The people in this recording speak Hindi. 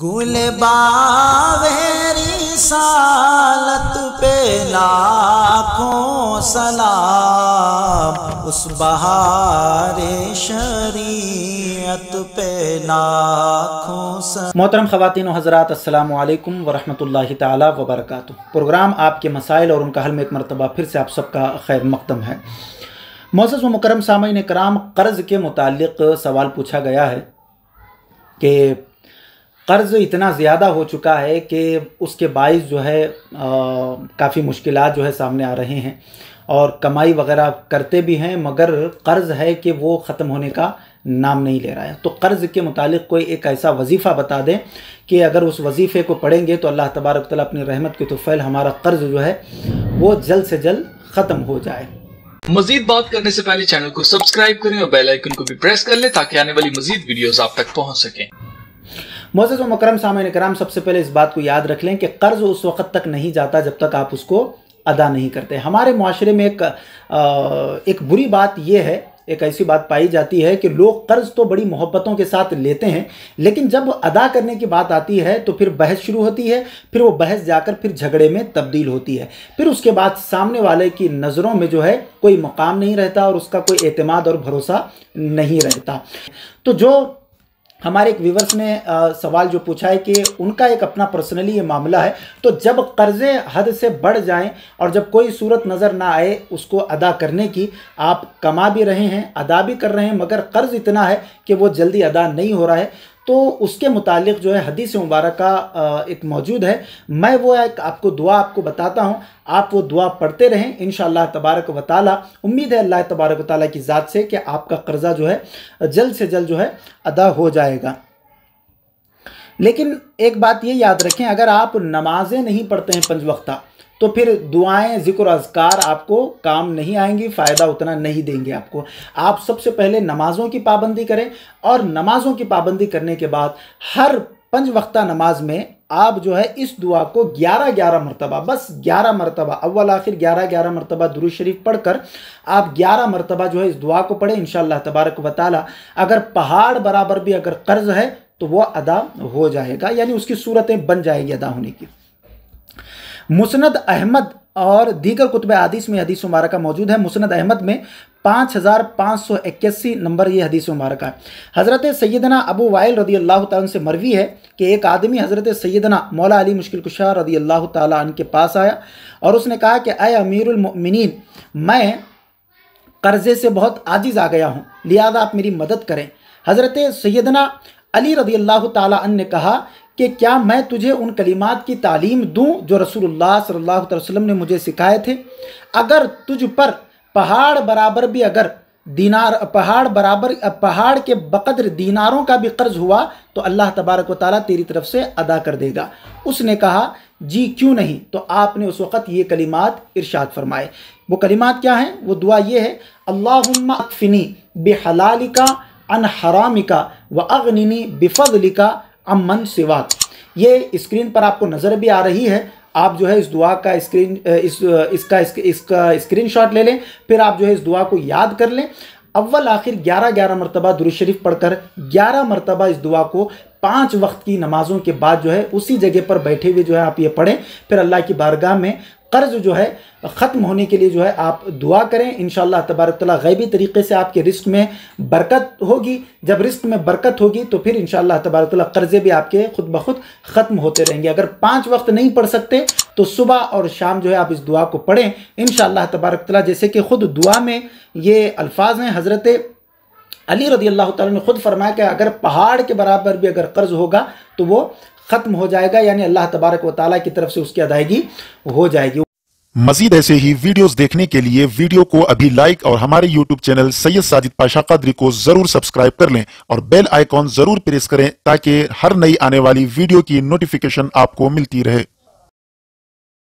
गुल बावेरी सालत पे लाखों सलाम, उस बहारे शरीयत पे लाखों सलाम। मोहतरम ख़वातीन व हज़रात, अस्सलामु अलैकुम व रहमतुल्लाहि ताला व बरकातुहू। प्रोग्राम आपके मसाइल और उनका हल में एक मरतबा फिर से आप सबका खैर मकदम है। मौज़ज़ व मुकर्रम सामईन कराम, कर्ज़ के मुतालिक सवाल पूछा गया है कि कर्ज़ इतना ज़्यादा हो चुका है कि उसके बाइस जो है काफ़ी मुश्किलात जो है सामने आ रहे हैं और कमाई वगैरह करते भी हैं मगर कर्ज़ है कि वो ख़त्म होने का नाम नहीं ले रहा है। तो कर्ज़ के मुतालिक कोई एक ऐसा वजीफ़ा बता दें कि अगर उस वजीफ़े को पढ़ेंगे तो अल्लाह तबारक तआला अपनी रहमत की तौफ़ीक़ हमारा कर्ज़ जो है वो जल्द से जल्द ख़त्म हो जाए। मज़ीद बात करने से पहले चैनल को सब्सक्राइब करें और बेल आइकन को भी प्रेस कर लें ताकि आने वाली मज़ीद वीडियोज़ आप तक पहुँच सकें। मौज़ज़ व मुकर्रम सामईन कराम, सबसे पहले इस बात को याद रख लें कि कर्ज़ उस वक्त तक नहीं जाता जब तक आप उसको अदा नहीं करते। हमारे माशरे में एक बुरी बात यह है, एक ऐसी बात पाई जाती है कि लोग कर्ज़ तो बड़ी मोहब्बतों के साथ लेते हैं लेकिन जब अदा करने की बात आती है तो फिर बहस शुरू होती है, फिर वो बहस जाकर फिर झगड़े में तब्दील होती है, फिर उसके बाद सामने वाले की नज़रों में जो है कोई मकाम नहीं रहता और उसका कोई एतमाद और भरोसा नहीं रहता। तो जो हमारे एक व्यूवर्स ने सवाल जो पूछा है कि उनका एक अपना पर्सनली ये मामला है, तो जब कर्ज़े हद से बढ़ जाएं और जब कोई सूरत नज़र ना आए उसको अदा करने की, आप कमा भी रहे हैं अदा भी कर रहे हैं मगर कर्ज़ इतना है कि वो जल्दी अदा नहीं हो रहा है, तो उसके मुतालिक जो है हदीस मुबारका एक मौजूद है। मैं वो एक आपको दुआ आपको बताता हूँ, आप वो दुआ पढ़ते रहें इंशाअल्लाह तबारक व तआला। उम्मीद है अल्लाह तबारक व तआला की ज़ात से कि आपका कर्ज़ा जो है जल्द से जल्द जो है अदा हो जाएगा। लेकिन एक बात ये याद रखें, अगर आप नमाजें नहीं पढ़ते हैं पंज वक्ता तो फिर दुआएं ज़िक्र अज़कार आपको काम नहीं आएंगी, फ़ायदा उतना नहीं देंगे आपको। आप सबसे पहले नमाज़ों की पाबंदी करें और नमाज़ों की पाबंदी करने के बाद हर पंज वक्ता नमाज में आप जो है इस दुआ को 11-11 मरतबा, बस 11 मरतबा, अव्वल आखिर 11-11 मरतबा दुरूद शरीफ पढ़कर आप 11 मरतबा जो है इस दुआ को पढ़ें इंशाअल्लाह तबारक व तआला। अगर पहाड़ बराबर भी अगर कर्ज़ है तो वह अदा हो जाएगा, यानी उसकी सूरतें बन जाएगी अदा होने की। मुस्नद अहमद और दीगर कुतुबे हदीस में हदीस मुबारक मौजूद है। मुस्नद अहमद में 5581 नंबर ये हदीस मुबारक है। हज़रत सैदना अबू वाइल रदी अल्लाह तआला से मरवी है कि एक आदमी हज़रत सैदना मौला अली मुश्किल कुशा रदी अल्लाह तआला के पास आया और उसने कहा कि अय अमीरुल मोमिनीन, मैं कर्ज़े से बहुत आजिज़ आ गया हूँ, लिहाजा आप मेरी मदद करें। हज़रत सैदना अली रदी अल्लाह तआला ने कहा कि क्या मैं तुझे उन कलिमात की तालीम दूँ जो रसूलुल्लाह सल्लल्लाहु अलैहि वसल्लम ने मुझे सिखाए थे? अगर तुझ पर पहाड़ बराबर भी अगर दीनार पहाड़ के बकदर दीनारों का भी कर्ज़ हुआ तो अल्लाह तबारक व तआला तेरी तरफ से अदा कर देगा। उसने कहा जी क्यों नहीं। तो आपने उस वक़्त ये कलिमात इरशाद फरमाए। वो कलिमात क्या हैं? वो दुआ ये है, अल्लाहुम्मा अकफिनी बिहलालिका अन हरामिका व अग्निनी बिफजलिका अमन सिवाका। ये स्क्रीन पर आपको नज़र भी आ रही है, आप जो है इस दुआ का इसका स्क्रीनशॉट ले लें, फिर आप जो है इस दुआ को याद कर लें। अव्वल आखिर 11-11 मरतबा दुरूद शरीफ पढ़कर 11 मरतबा इस दुआ को 5 वक्त की नमाज़ों के बाद जो है उसी जगह पर बैठे हुए जो है आप ये पढ़ें, फिर अल्लाह की बारगाह में कर्ज़ जो है ख़त्म होने के लिए जो है आप दुआ करें। इंशाअल्लाह तबारक तआला गैबी तरीक़े से आपके रिस्क में बरकत होगी, जब रिस्क में बरकत होगी तो फिर इंशाअल्लाह तबारक तआला कर्ज़े भी आपके खुद ब खुद ख़त्म होते रहेंगे। अगर 5 वक्त नहीं पढ़ सकते तो सुबह और शाम जो है आप इस दुआ को पढ़ें इंशाअल्लाह तबारक तआला, जैसे कि ख़ुद दुआ में ये अल्फाज हैं। हज़रत अली रज़ी अल्लाह तआला ने ख़ुद फरमाया कि अगर पहाड़ के बराबर भी अगर कर्ज़ होगा तो वो ख़त्म हो जाएगा, यानी अल्लाह तबारक व तआला की तरफ से उसकी अदायगी हो जाएगी। मज़ीद ऐसे ही वीडियोस देखने के लिए वीडियो को अभी लाइक और हमारे यूट्यूब चैनल सैयद साजिद पाशा क़दरी को ज़रूर सब्सक्राइब कर लें और बेल आइकॉन ज़रूर प्रेस करें ताकि हर नई आने वाली वीडियो की नोटिफिकेशन आपको मिलती रहे।